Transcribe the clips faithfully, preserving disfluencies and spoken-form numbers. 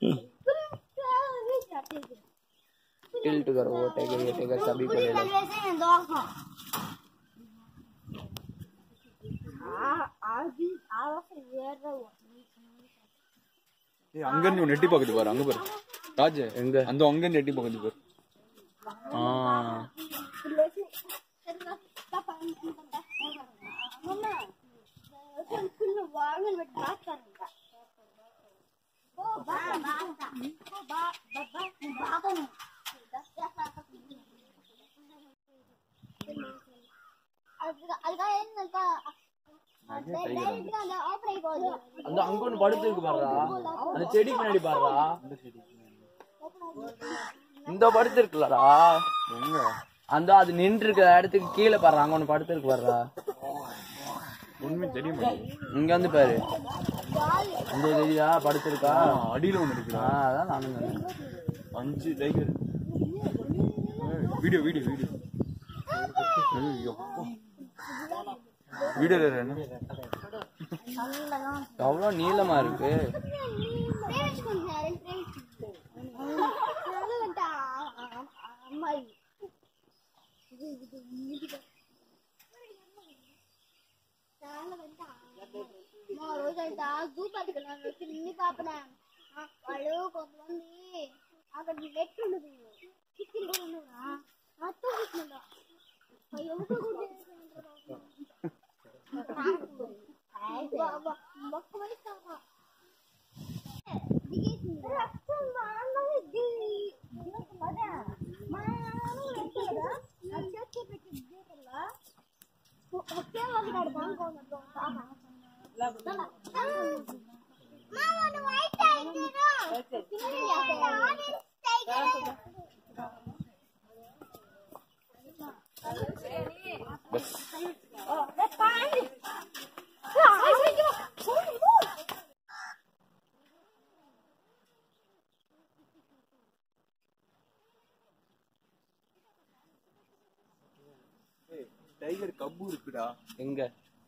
Tilt करो, वो टेगर ये टेगर सभी को ले लो। ये अंगन नहीं नेटी पकड़ पर, अंग पर आज अंग अंदो अंगन नेटी पकड़ पर। हां அந்த அங்கன்னு படுத்துருக்கு பாறா, அந்த செடி பின்னாடி பாறா, இந்த படுத்துருக்குலடா எங்க அந்த அது நின்னுக்கிற இடத்துக்கு கீழ பாறா, அங்கன்னு படுத்துருக்கு பாறா, ஒண்ணுமே தெரியுமா இங்க வந்து பாரு, அந்த தெரியா படுத்துருக்கா, அடியில ஒன்னு இருக்குடா, அதான் நானும் அஞ்சு like video video video video ले रहे हैं ना तावला नीला मार के टाइगर कब्बू இருக்குடா எங்க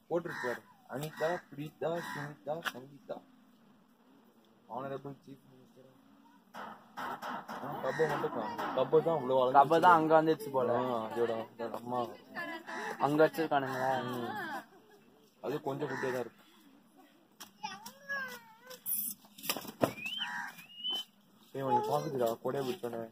போட்டுப்பார் Anita Preeta Sunita Sangeeta honourable chief minister कब्बू மட்டும் கब्बू தான் உள்ள வளங்க கब्बू தான் அங்க வந்துச்சு போல அதோட அம்மா அங்க வச்சிருக்கானங்க அது கொஞ்சம் குட்டியா தான் இருக்கு ஏய் வந்து பாத்துடா கொடை விட்டனே।